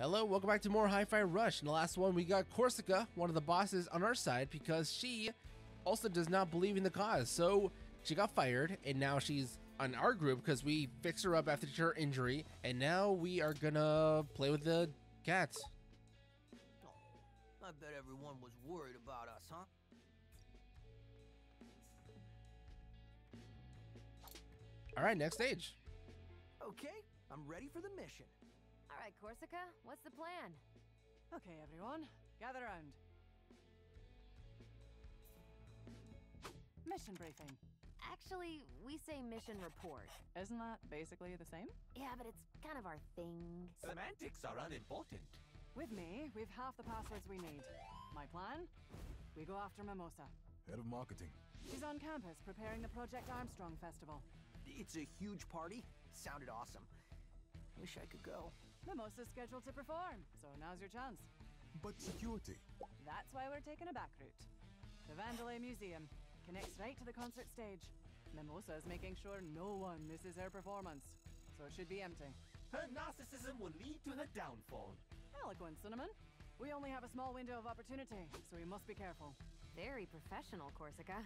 Hello, welcome back to more Hi-Fi Rush. In the last one, we got Korsica, one of the bosses, on our side because she also does not believe in the cause. So she got fired, and now she's on our group because we fixed her up after her injury, and now we are gonna play with the cats. Oh, I bet everyone was worried about us, huh? All right, next stage. Okay, I'm ready for the mission. All right, Korsica, what's the plan? Okay, everyone, gather around. Mission briefing. Actually, we say mission report. Isn't that basically the same? Yeah, but it's kind of our thing. Semantics are unimportant. With me, we've half the passwords we need. My plan? We go after Mimosa. Head of marketing. She's on campus preparing the Project Armstrong Festival. It's a huge party. Sounded awesome. Wish I could go. Mimosa's scheduled to perform, so now's your chance. But security. That's why we're taking a back route. The Vandelay Museum connects right to the concert stage. Mimosa is making sure no one misses her performance, so it should be empty. Her narcissism will lead to her downfall. Eloquent, Cinnamon. We only have a small window of opportunity, so we must be careful. Very professional, Korsica.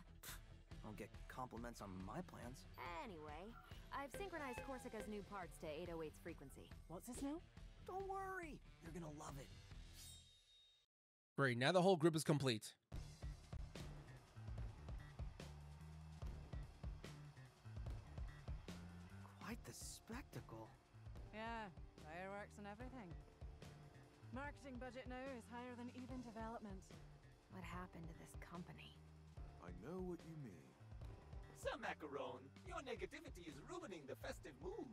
I'll get compliments on my plans. Anyway, I've synchronized Korsica's new parts to 808's frequency. What's this now? Don't worry, you're gonna love it. Great, now the whole group is complete. Quite the spectacle. Yeah, fireworks and everything. Marketing budget now is higher than even development. What happened to this company? I know what you mean. Sir Macaron, your negativity is ruining the festive mood.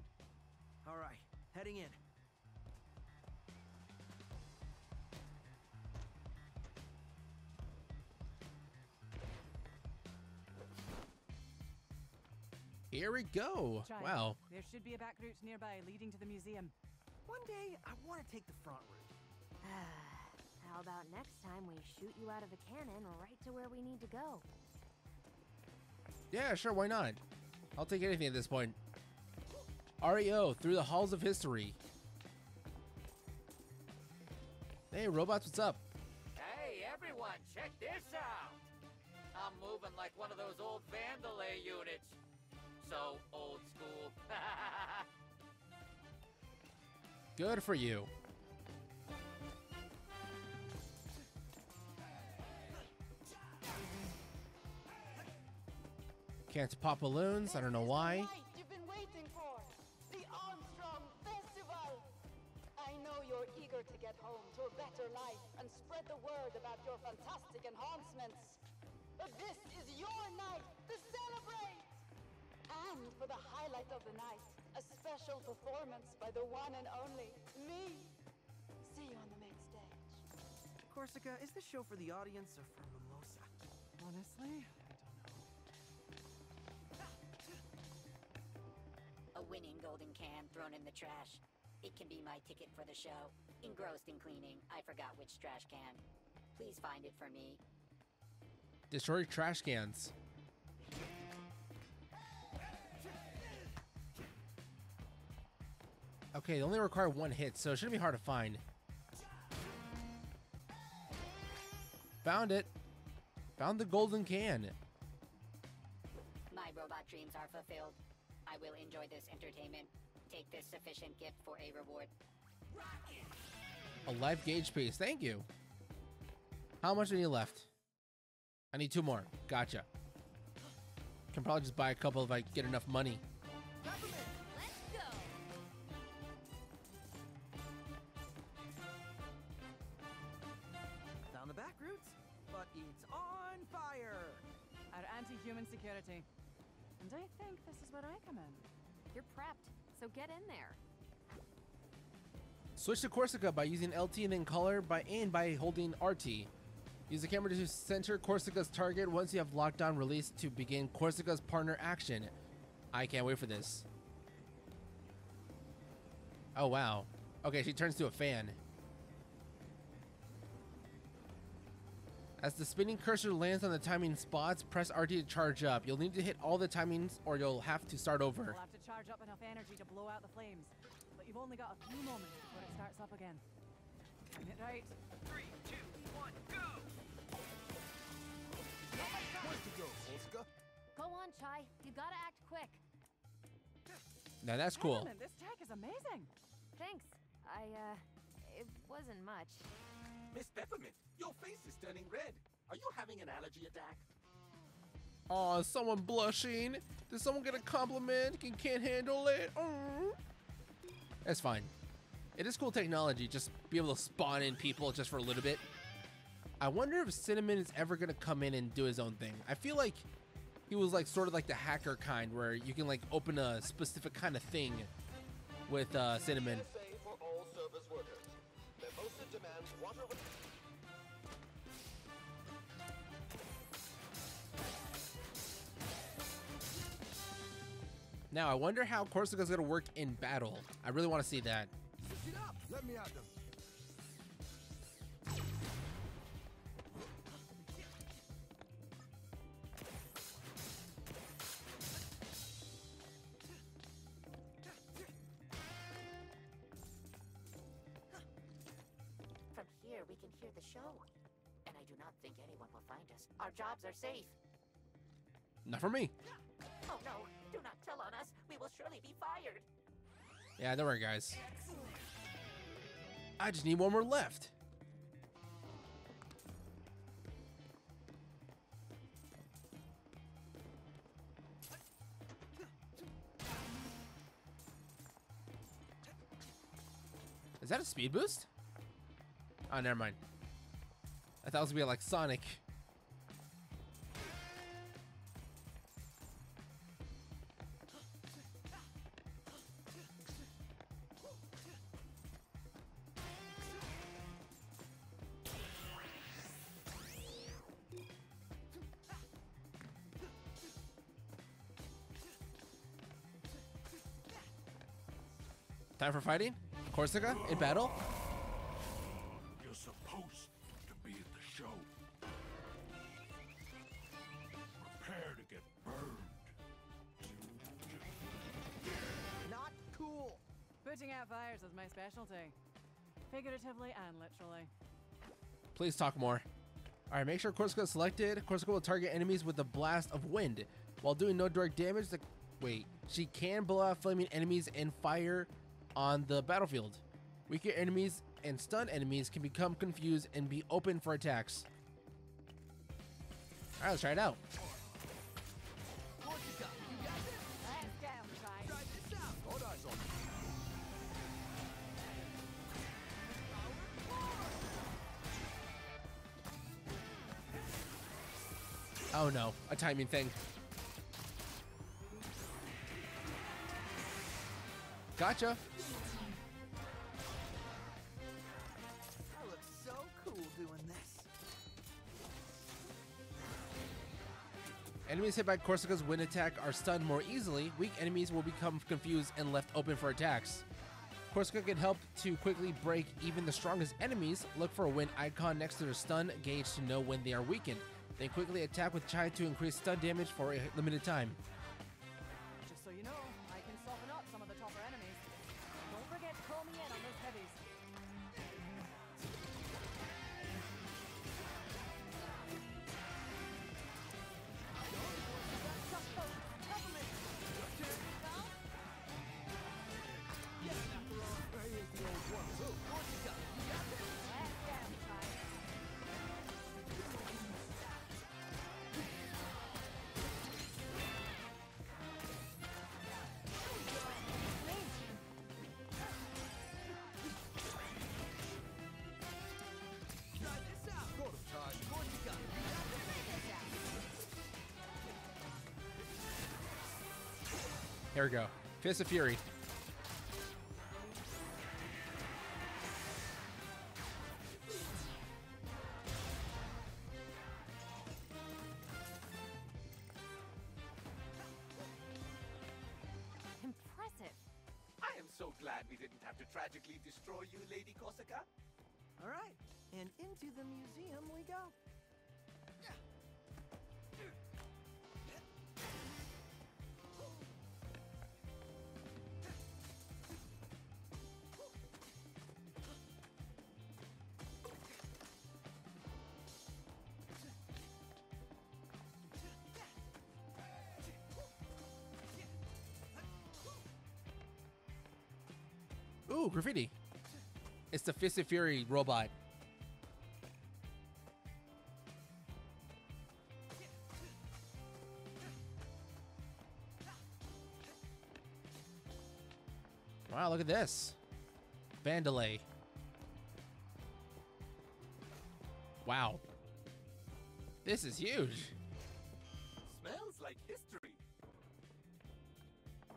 All right, heading in. Here we go. Chai, wow. There should be a back route nearby leading to the museum. One day, I want to take the front route. How about next time we shoot you out of a cannon right to where we need to go? Yeah, sure, why not? I'll take anything at this point. REO, through the halls of history. Hey, robots, what's up? Hey, everyone, check this out. I'm moving like one of those old Vandelay units. So old school. Good for you. Can't pop balloons. I don't know why. You've been waiting for the Armstrong Festival. I know you're eager to get home to a better life and spread the word about your fantastic enhancements. But this is your night to celebrate. And for the highlight of the night, a special performance by the one and only me. See you on the main stage. Korsica, is this show for the audience or for Mimosa? Honestly, a winning golden can thrown in the trash. It can be my ticket for the show. Engrossed in cleaning, I forgot which trash can. Please find it for me. Destroy trash cans. Okay, they only require one hit, so it shouldn't be hard to find. Found it. Found the golden can. My robot dreams are fulfilled. I will enjoy this entertainment. Take this sufficient gift for a reward. Rocket. A life gauge piece. Thank you. How much do you need left? I need two more. Gotcha. Can probably just buy a couple if I get enough money. Let's go. Down the back routes, but it's on fire. Our anti-human security. And I think this is where I come in. You're prepped, so get in there. Switch to Korsica by using LT and then color by holding RT. Use the camera to center Korsica's target. Once you have locked on, release to begin Korsica's partner action. I can't wait for this. Oh, wow. Okay, she turns to a fan. As the spinning cursor lands on the timing spots, press RT to charge up. You'll need to hit all the timings or you'll have to start over. You'll have to charge up enough energy to blow out the flames, but you've only got a few moments before it starts up again. Damn it, right? 3, 2, 1, go! Where's to go, Korsica? Go on, Chai. You gotta act quick. Now that's cool. This tech is amazing. Thanks. It wasn't much. Miss Peppermint, your face is turning red. Are you having an allergy attack? Oh, is someone blushing? Did someone get a compliment and can't handle it? Oh. That's fine. It is cool technology, just be able to spawn in people just for a little bit. I wonder if CNMN is ever gonna come in and do his own thing. I feel like he was like sort of like the hacker kind where you can like open a specific kind of thing with CNMN. For all service workers. Mimosa demands water with... Now, I wonder how Korsica's gonna work in battle. I really wanna see that. Get up. Let me at them. From here, we can hear the show. And I do not think anyone will find us. Our jobs are safe. Not for me. Oh no, do not tell on us. We will surely be fired. Yeah, don't worry, guys. Excellent. I just need one more left. Is that a speed boost? Oh, never mind. I thought it was gonna be like Sonic. Time for fighting? Korsica in battle? You're supposed to be at the show. Prepare to get burned. Not cool. Putting out fires is my specialty. Figuratively and literally. Please talk more. Alright, make sure Korsica is selected. Korsica will target enemies with a blast of wind. While doing no direct damage, she can blow out flaming enemies and fire on the battlefield. Weaker enemies and stunned enemies can become confused and be open for attacks. Alright, let's try it out. Oh no, a timing thing. Gotcha. I look so cool doing this. Enemies hit by Korsica's wind attack are stunned more easily. Weak enemies will become confused and left open for attacks. Korsica can help to quickly break even the strongest enemies. Look for a wind icon next to their stun gauge to know when they are weakened. Then quickly attack with Chai to increase stun damage for a limited time. Just so you know, I can soften up some of the tougher enemies. Don't forget to call me in on those heavies. Here we go. Fist of Fury. Impressive. I am so glad we didn't have to tragically destroy you, Lady Korsica. All right, and into the museum we go. Ooh, graffiti. It's the Fist of Fury robot. Wow, look at this. Vandelay. Wow. This is huge. Smells like history.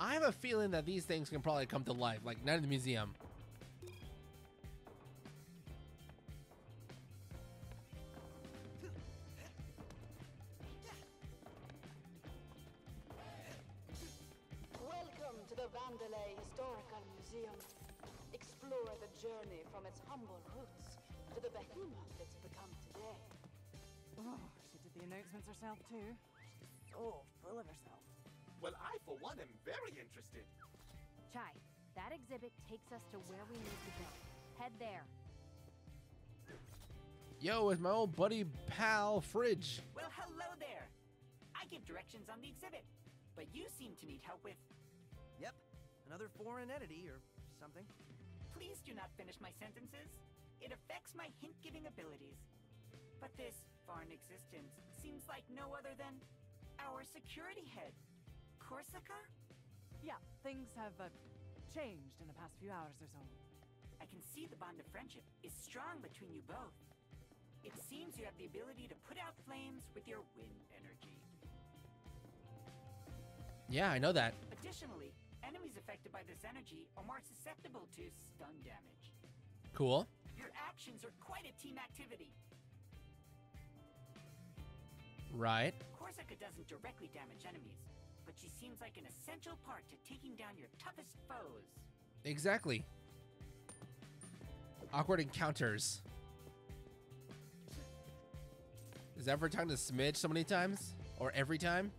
I have a feeling that these things can probably come to life, like Night of the Museum. Welcome to the Vandelay Historical Museum. Explore the journey from its humble roots to the behemoth it's become today. Oh, she did the announcements herself too. She's so full of herself. Well, I, for one, am very interested. Chai, that exhibit takes us to where we need to go. Head there. Yo, it's my old buddy pal, Fridge. Well, hello there. I give directions on the exhibit, but you seem to need help with... Yep, another foreign entity or something. Please do not finish my sentences. It affects my hint-giving abilities. But this foreign existence seems like no other than our security head. Korsica? Yeah, things have changed in the past few hours or so. I can see the bond of friendship is strong between you both. It seems you have the ability to put out flames with your wind energy. Yeah, I know that. Additionally, enemies affected by this energy are more susceptible to stun damage. Cool. Your actions are quite a team activity. Right. Korsica doesn't directly damage enemies, but she seems like an essential part to taking down your toughest foes. Exactly. Awkward encounters. Is that for time to smidge so many times? Or every time?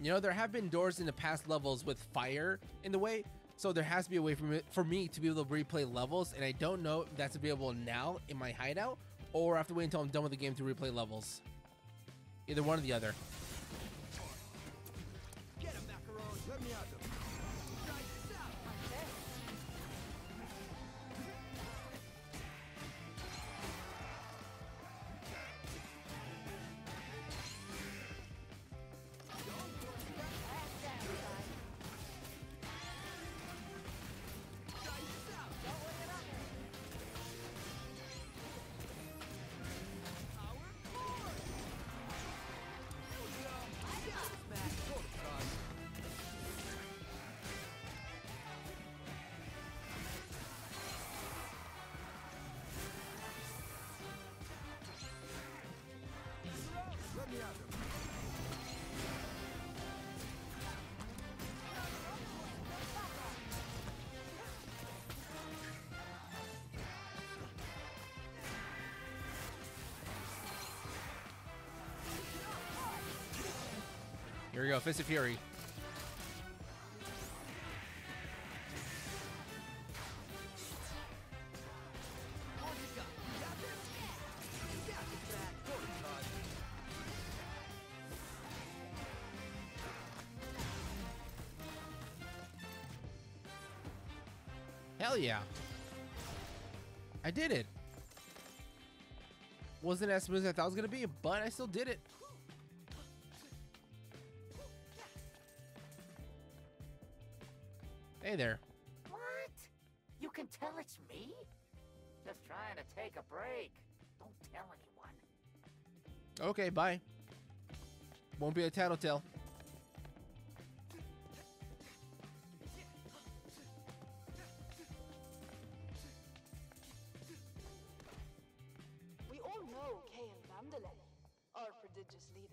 You know, there have been doors in the past levels with fire in the way, so there has to be a way for me to be able to replay levels, and I don't know if that's available now in my hideout, or I have to wait until I'm done with the game to replay levels. Either one or the other. Get him, Macaron. Let me out of him. Here we go, Fist of Fury. Hell yeah. I did it. Wasn't as smooth as I thought it was gonna be, but I still did it. Hey there. What? You can tell it's me? Just trying to take a break. Don't tell anyone. Okay, bye. Won't be a tattletale. We all know Kale Vandelay, our prodigious leader.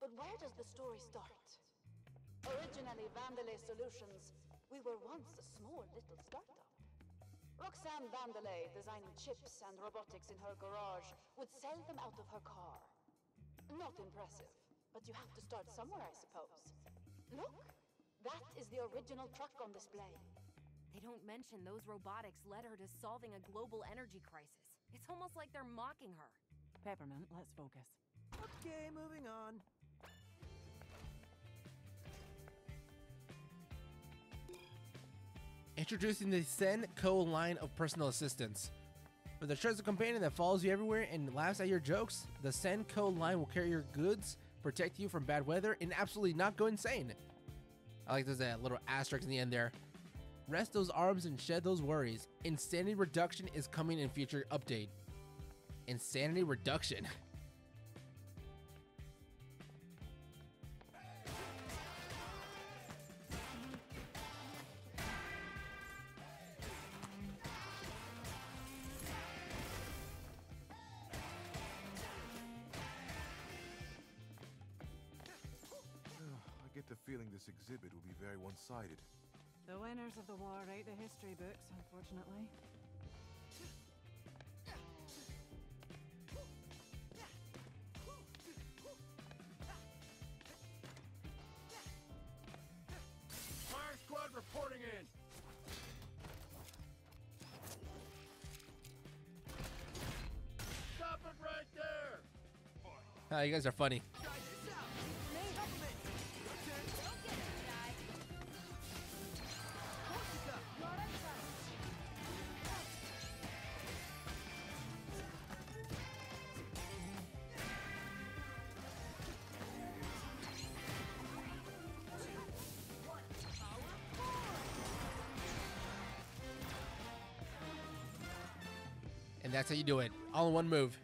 But where does the story start? Originally, Vandelay Solutions, we were once a small little startup. Roxanne Vandelay, designing chips and robotics in her garage, would sell them out of her car. Not impressive, but you have to start somewhere, I suppose. Look, That is the original truck on display. They don't mention those robotics led her to solving a global energy crisis. It's almost like they're mocking her. Peppermint, let's focus. Okay, moving on. Introducing the Senko line of personal assistants. With a trusted companion that follows you everywhere and laughs at your jokes, the Senko line will carry your goods, protect you from bad weather, and absolutely not go insane. I like there's that little asterisk in the end there. Rest those arms and shed those worries. Insanity reduction is coming in future update. Insanity reduction. The feeling this exhibit will be very one-sided. The winners of the war write the history books, unfortunately. Fire squad reporting in! Stop it right there! Ah, you guys are funny. And that's how you do it, all in one move.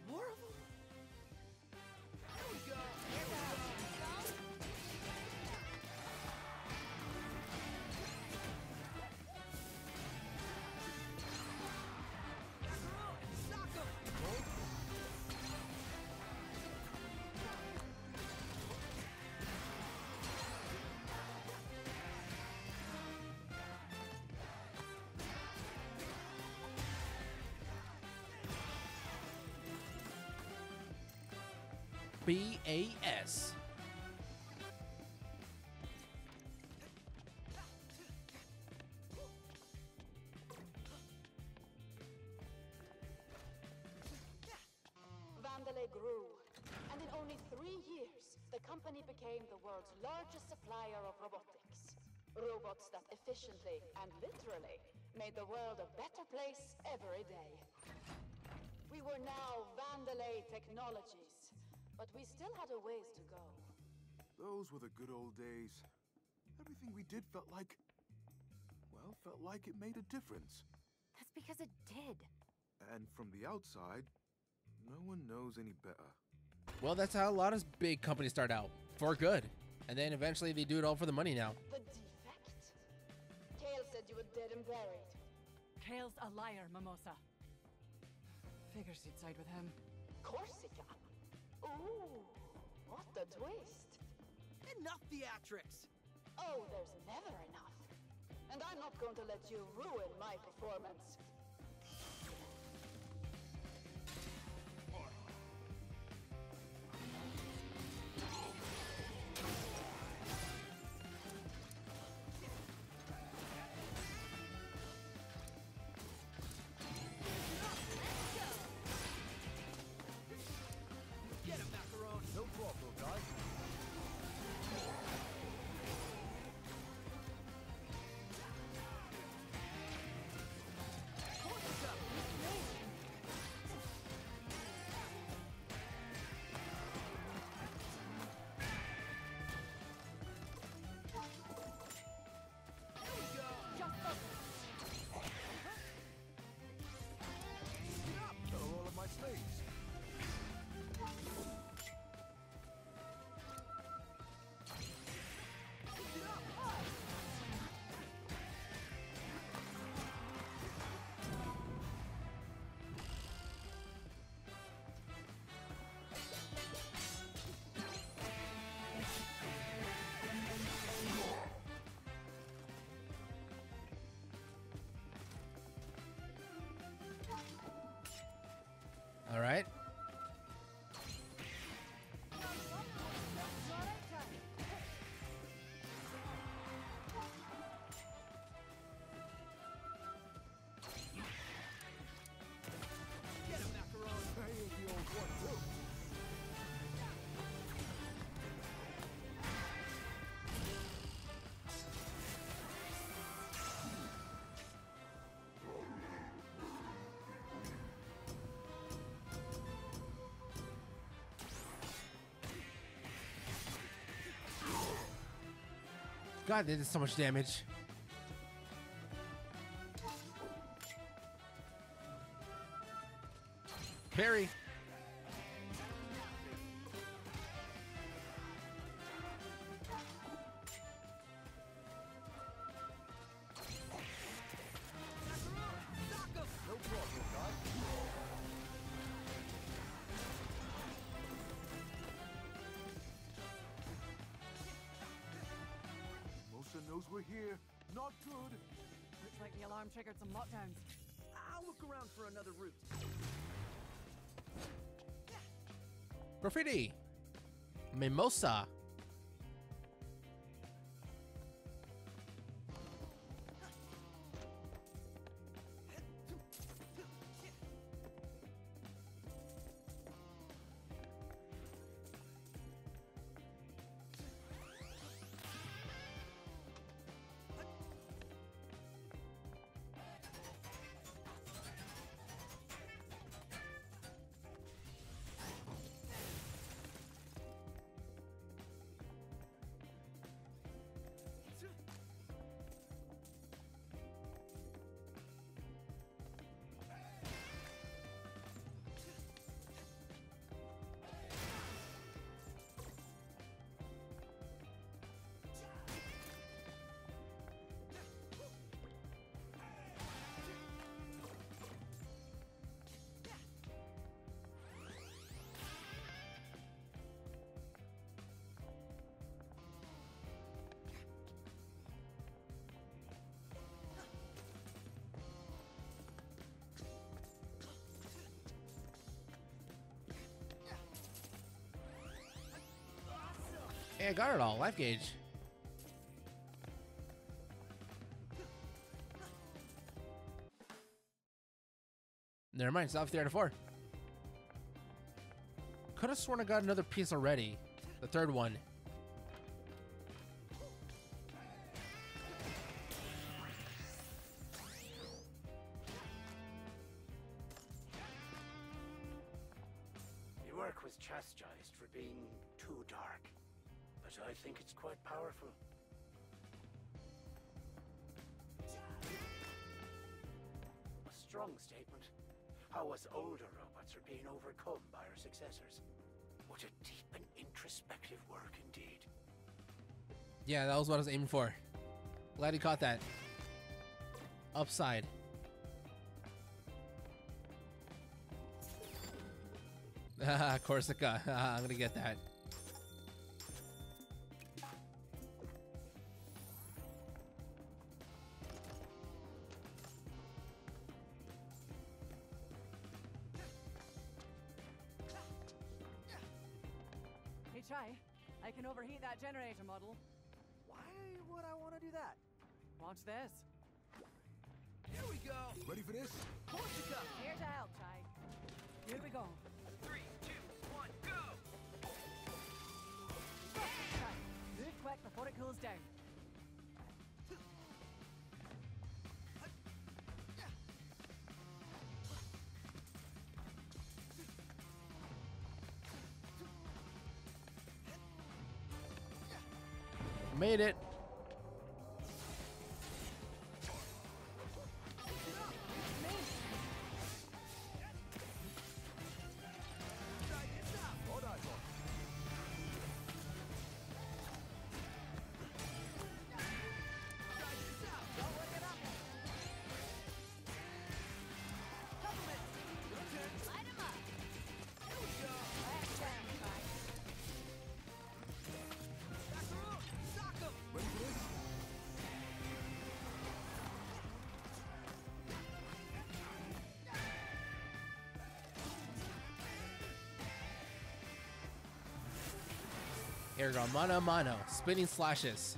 B.A.S. Vandelay grew, and in only 3 years, the company became the world's largest supplier of robotics. Robots that efficiently and literally made the world a better place every day. We were now Vandelay Technologies. But we still had a ways to go. Those were the good old days. Everything we did felt like... well, felt like it made a difference. That's because it did. And from the outside, no one knows any better. Well, that's how a lot of big companies start out. For good. And then eventually they do it all for the money now. The defect? Kale said you were dead and buried. Kale's a liar, Mimosa. Figures you'd side with him. Korsica? Ooh, what the twist. Enough theatrics. Oh, there's never enough. And I'm not going to let you ruin my performance. All right. God, they did so much damage. Parry. Knows we're here. Not good. Looks like the alarm triggered some lockdowns. I'll look around for another route. Graffiti. Mimosa. Hey, I got it all. Life gauge. Never mind. It's off the 4. Could have sworn I got another piece already. The third one. Your work was chastised for being too dark. But I think it's quite powerful. A strong statement. How us older robots are being overcome by our successors. What a deep and introspective work indeed. Yeah, that was what I was aiming for. Glad he caught that. Upside. Haha, Korsica. I'm gonna get that. Chai, I can overheat that generator model. Why would I want to do that? Watch this. Here we go. Ready for this? Korsica. Here to help, Chai. Here we go. 3, 2, 1, go. Chai, move quick before it cools down. Made it. Here we go, mano a mano, spinning slashes.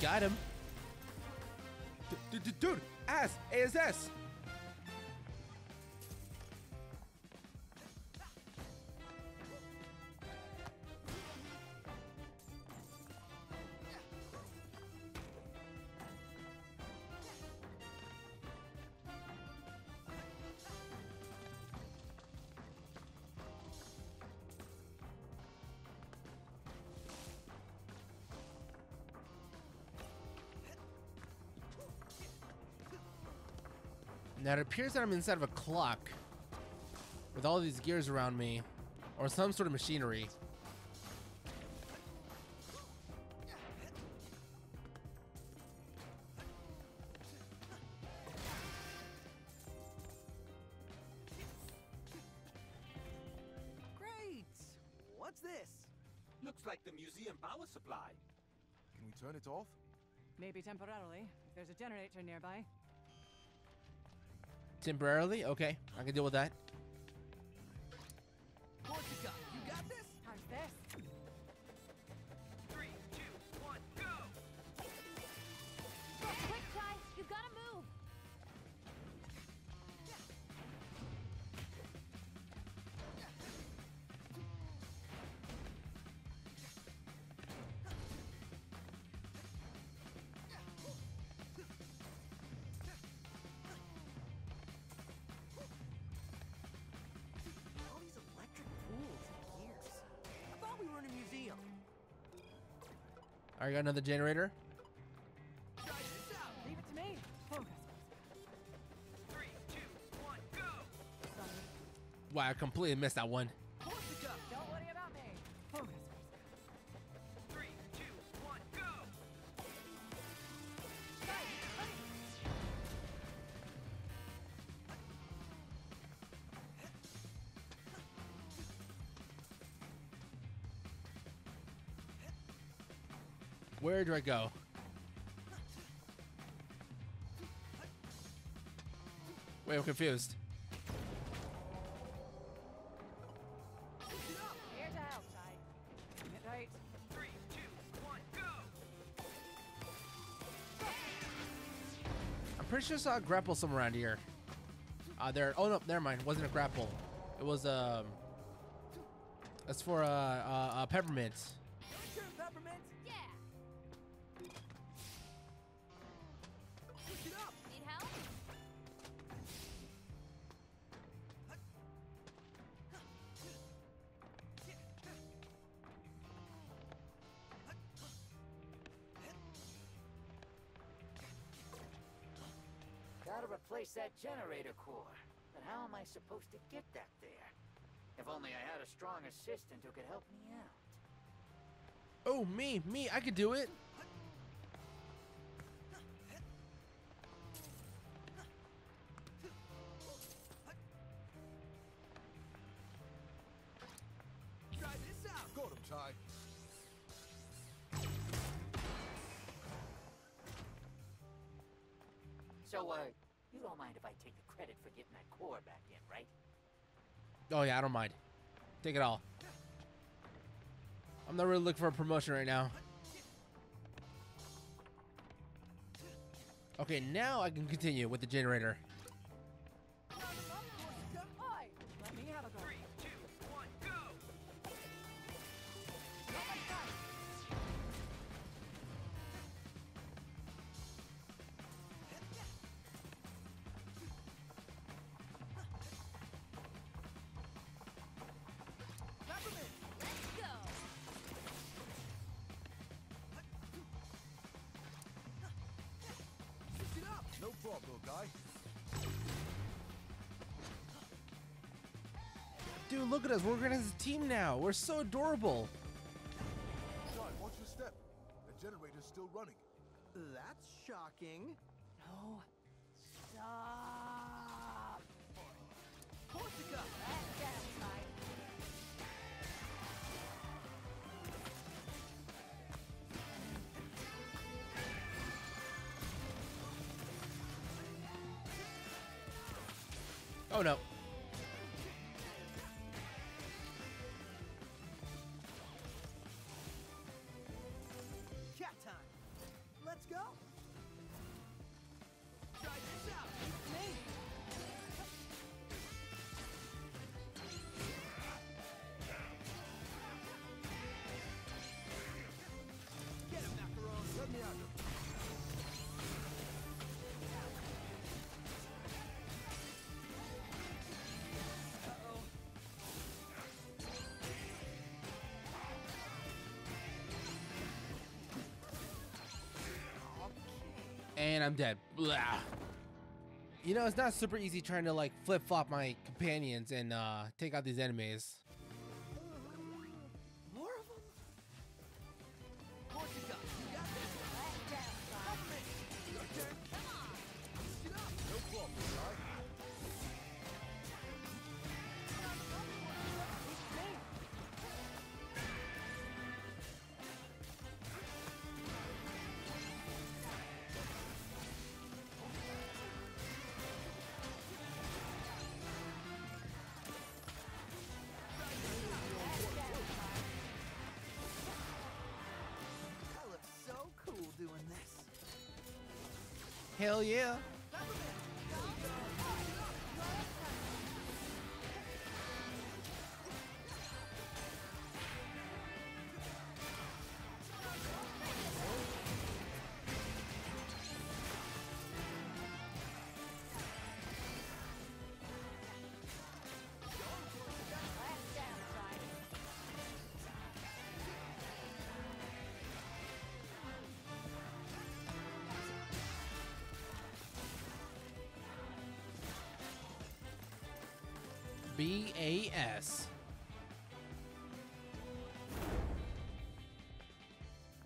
Got him. Dude, ass, ASS. Now it appears that I'm inside of a clock with all these gears around me, or some sort of machinery. Great! What's this? Looks like the museum power supply. Can we turn it off? Maybe temporarily. There's a generator nearby. Temporarily? Okay, I can deal with that. Korsica, you got this? How's this? 3, 2, 1, go! Go quick, Chai! You've got to move! I got another generator. Leave it to me. Focus. 3, 2, 1, go. Wow, I completely missed that one. Don't worry about me. Focus. 3, 2, 1, go. Where do I go? Wait, I'm confused. Here's the outside. Get right. 3, 2, 1, go. I'm pretty sure I saw a grapple somewhere around here. There. Oh no, never mind. It wasn't a grapple. It was that's for Peppermint. That generator core, but how am I supposed to get that there? If only I had a strong assistant who could help me out. Oh, me, I could do it. Try this out. Go to Chai. So, you don't mind if I take the credit for getting that core back in, right? Oh yeah, I don't mind. Take it all. I'm not really looking for a promotion right now. Okay, now I can continue with the generator. 3, 2, 1, go! No problem, guy. Dude, look at us. We're working as a team now. We're so adorable. Chai, watch your step. The generator's still running. That's shocking. No. Stop. Korsica. Let's get him, Chai. Oh no. Cat time. Let's go. Try this out. It's me. Get him, Macaron. Let me out. And I'm dead. Blah. You know, it's not super easy trying to like flip-flop my companions and take out these enemies. More of them? Korsica, you got this. Your turn. Come on. Get up. No problem, all right? Doing this. Hell yeah. B.A.S.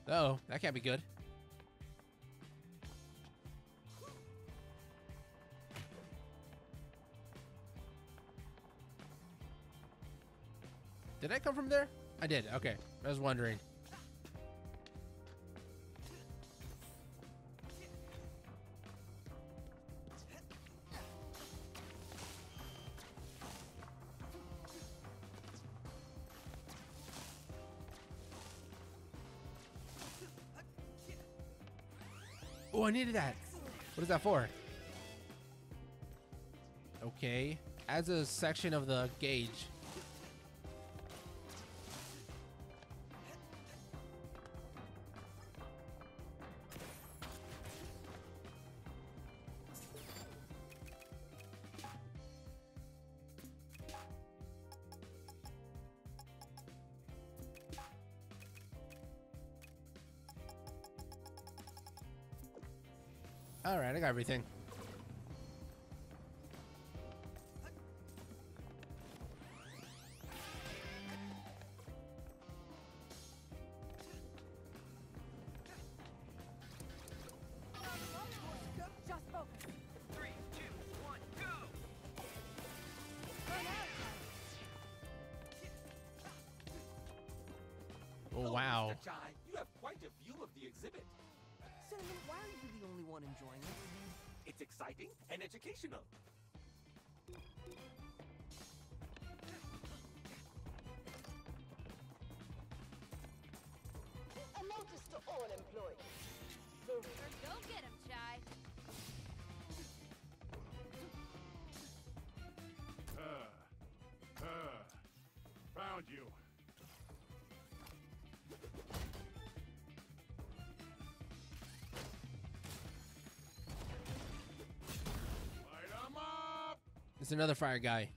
Uh-oh, that can't be good. Did I come from there? I did, okay. I was wondering. Oh, I needed that. What is that for? Okay. Adds a section of the gauge. All right, I got everything. Just focus. 3, 2, 1, go. Oh wow. Mr. Chai, you have quite a view of the exhibit. Cinnamon, why are you the only one enjoying it? It's exciting and educational. A notice to all employees. Go get him, Chai. Found you. It's another fire guy.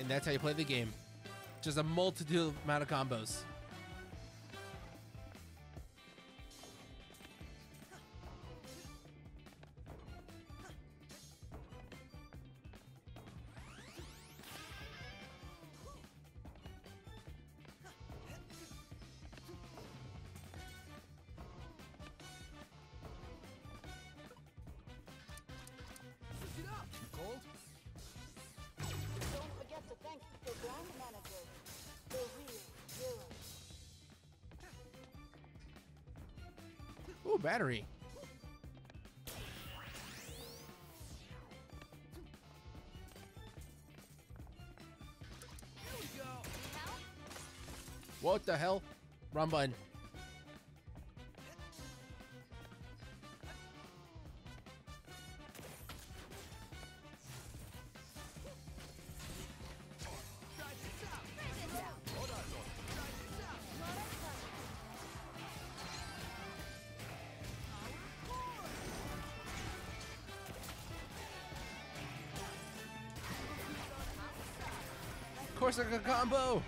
And that's how you play the game. Just a multitude amount of combos. battery. What the hell? Wrong button. Korsica combo.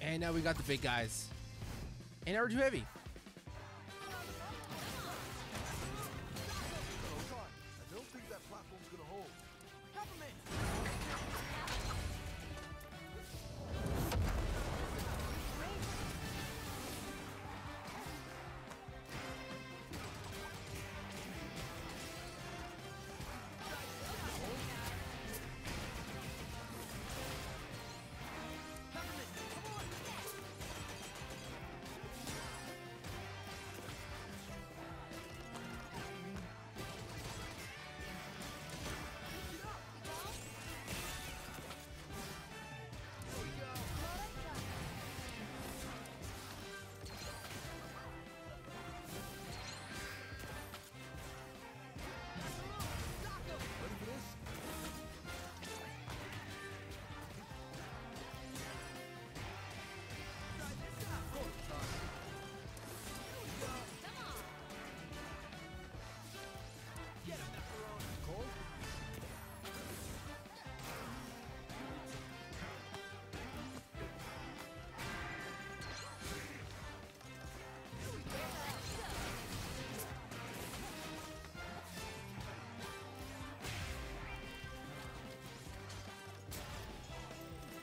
And now we got the big guys. And now we're too heavy. I don't think that platform's gonna hold.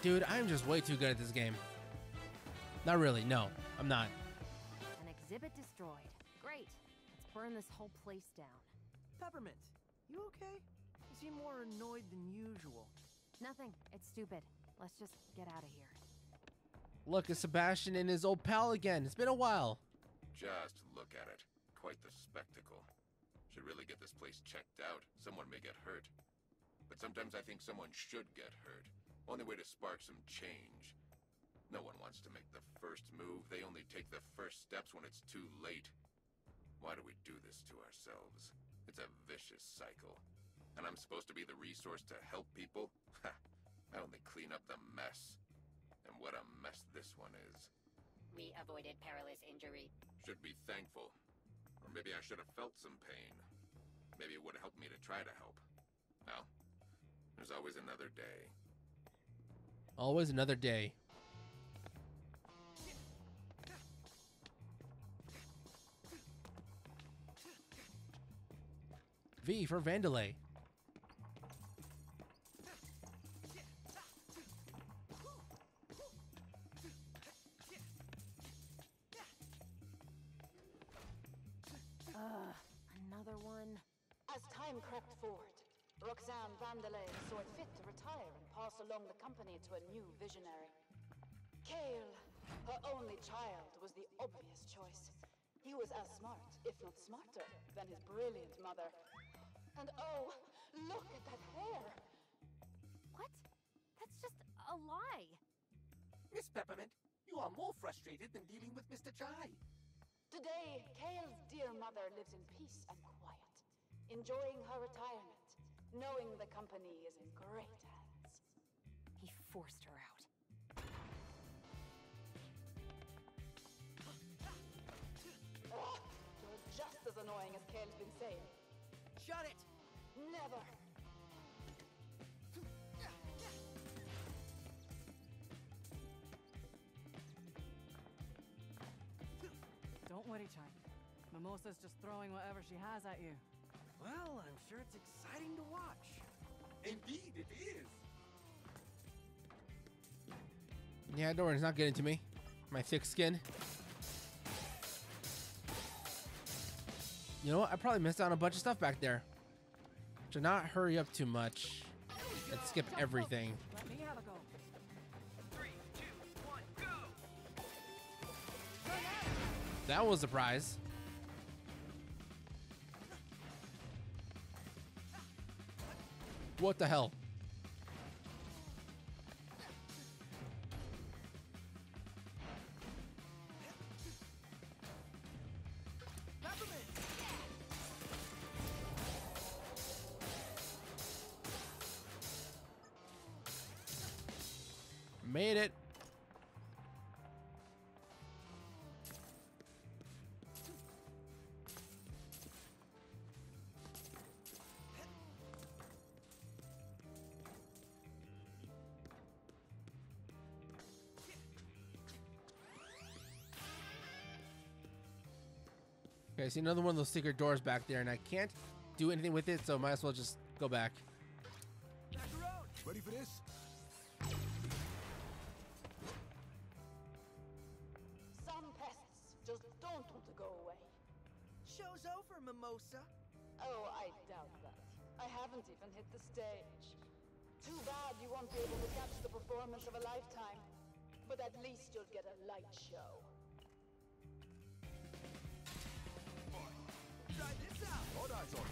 Dude, I'm just way too good at this game. Not really, no, I'm not. An exhibit destroyed. Great. Let's burn this whole place down. Peppermint, you okay? You seem more annoyed than usual. Nothing, it's stupid. Let's just get out of here. Look, it's Sebastian and his old pal again. It's been a while. Just look at it. Quite the spectacle. Should really get this place checked out. Someone may get hurt. But sometimes I think someone should get hurt. Only way to spark some change. No one wants to make the first move. They only take the first steps when it's too late. Why do we do this to ourselves? It's a vicious cycle. And I'm supposed to be the resource to help people? Ha! I only clean up the mess. And what a mess this one is. We avoided perilous injury. Should be thankful. Or maybe I should have felt some pain. Maybe it would have helped me to try to help. Well, there's always another day. Always another day. V for Vandelay. Another one. As time crept forward, Roxanne Vandelay saw it fit to retire and pass along the company to a new visionary. Kale, her only child, was the obvious choice. He was as smart, if not smarter, than his brilliant mother. And oh, look at that hair! What? That's just a lie. Miss Peppermint, you are more frustrated than dealing with Mr. Chai. Today, Kale's dear mother lives in peace and quiet, enjoying her retirement. Knowing the company is in great hands. He forced her out. Oh, you're just as annoying as Kale's been saying. Shut it! Never! Don't worry, Chai. Mimosa's just throwing whatever she has at you. Well, I'm sure it's exciting to watch. Indeed, it is. Yeah, don't worry, it's not getting to me. My thick skin. You know what? I probably missed out on a bunch of stuff back there. to not hurry up too much and skip everything. Let me have a go. 3, 2, 1, go! That was a prize. What the hell? Made it. Okay, I see another one of those secret doors back there, and I can't do anything with it, so might as well just go back. Back around. Ready for this? Show's over, Mimosa. Oh, I doubt that. I haven't even hit the stage. Too bad you won't be able to catch the performance of a lifetime. But at least you'll get a light show. Try this out. Hold on, sorry.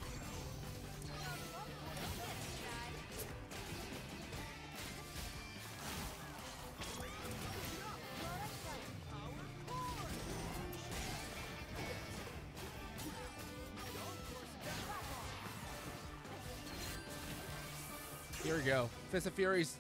Here we go. Fist of Furies.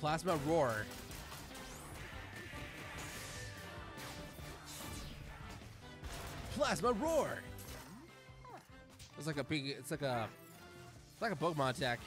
Plasma Roar. Plasma Roar. It's like a big. It's like a Pokemon attack.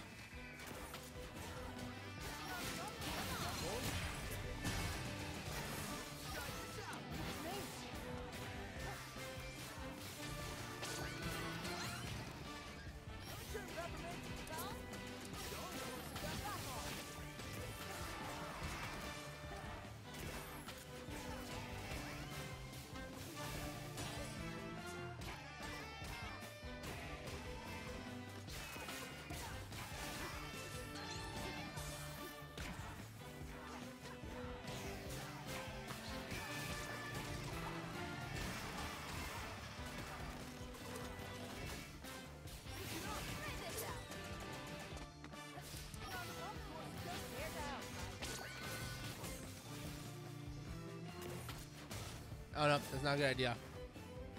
Oh no, that's not a good idea.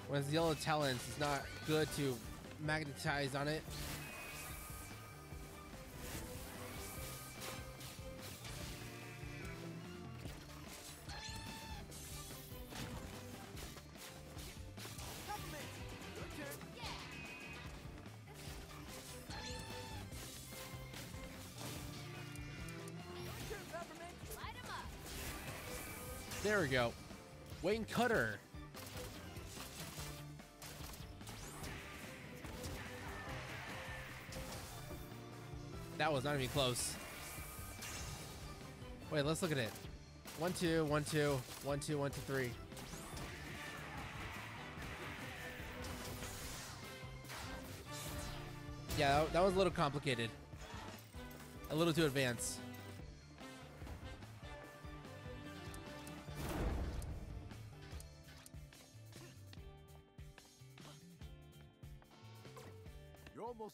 When it's yellow talons, it's not good to magnetize on it. There we go. Wayne Cutter. That was not even close. Wait, let's look at it. 1, 2, 1, 2, 1, 2, 1, 2, 3. Yeah, that was a little complicated. A little too advanced.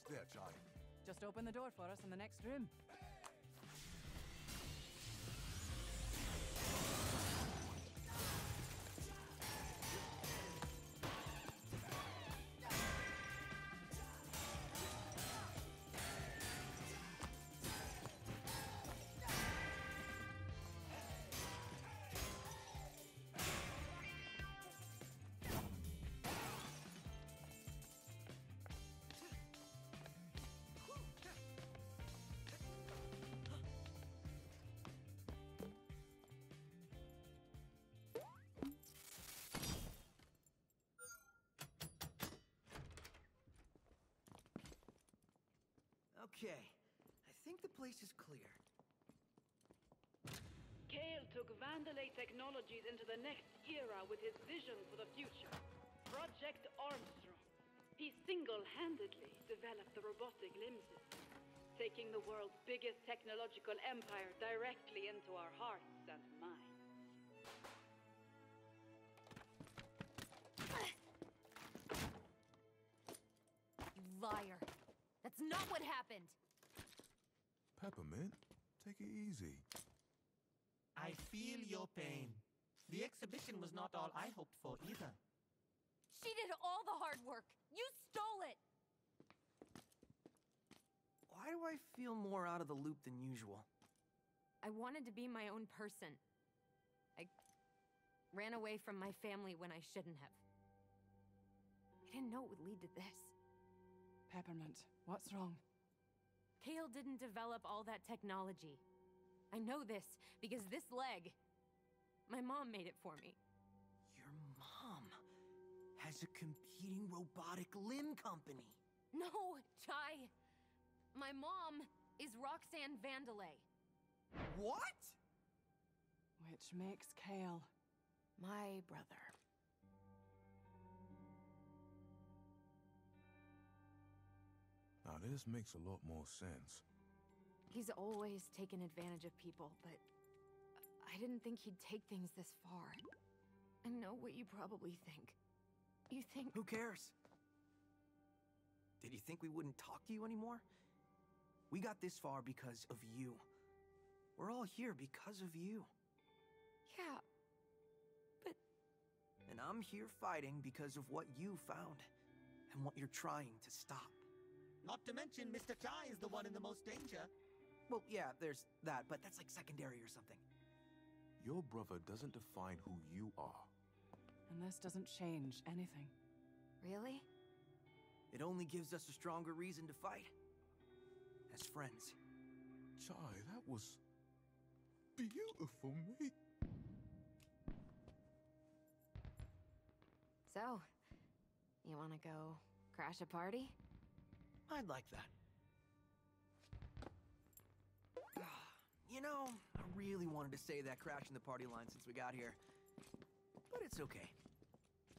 There, Chai. Just open the door for us in the next room. Okay, I think the place is clear. Kale took Vandelay Technologies into the next era with his vision for the future, Project Armstrong. He single-handedly developed the robotic limb system, taking the world's biggest technological empire directly into our hearts and minds. You liar! That's not what happened! Peppermint, take it easy. I feel your pain. The exhibition was not all I hoped for either. She did all the hard work! You stole it! Why do I feel more out of the loop than usual? I wanted to be my own person. I ran away from my family when I shouldn't have. I didn't know it would lead to this. Peppermint, what's wrong? Kale didn't develop all that technology. I know this, because this leg... my mom made it for me. Your mom... has a competing robotic limb company! No, Chai! My mom is Roxanne Vandelay. What?! Which makes Kale... my brother. Now this makes a lot more sense. He's always taken advantage of people, but I didn't think he'd take things this far. I know what you probably think. You think— Who cares? Did you think we wouldn't talk to you anymore? We got this far because of you. We're all here because of you. Yeah, but— And I'm here fighting because of what you found, and what you're trying to stop. Not to mention, Mr. Chai is the one in the most danger. Well, yeah, there's that, but that's like secondary or something. Your brother doesn't define who you are. And this doesn't change anything. Really? It only gives us a stronger reason to fight. As friends. Chai, that was... beautiful, mate. So, you wanna go crash a party? I'd like that. You know, I really wanted to say that crashing the party line since we got here. But it's okay.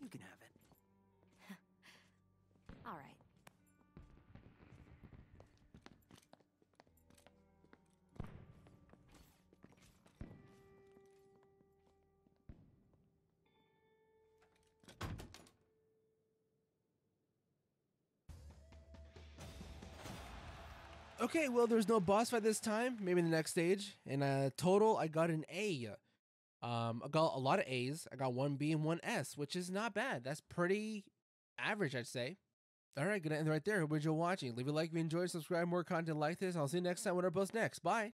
You can have it. All right. Okay, well, there's no boss fight this time. Maybe the next stage. In total, I got an A. I got a lot of A's. I got one B and one S, which is not bad. That's pretty average, I'd say. All right, gonna end right there. Hope you're watching. Leave a like if you enjoyed. Subscribe for more content like this. I'll see you next time when our post next. Bye.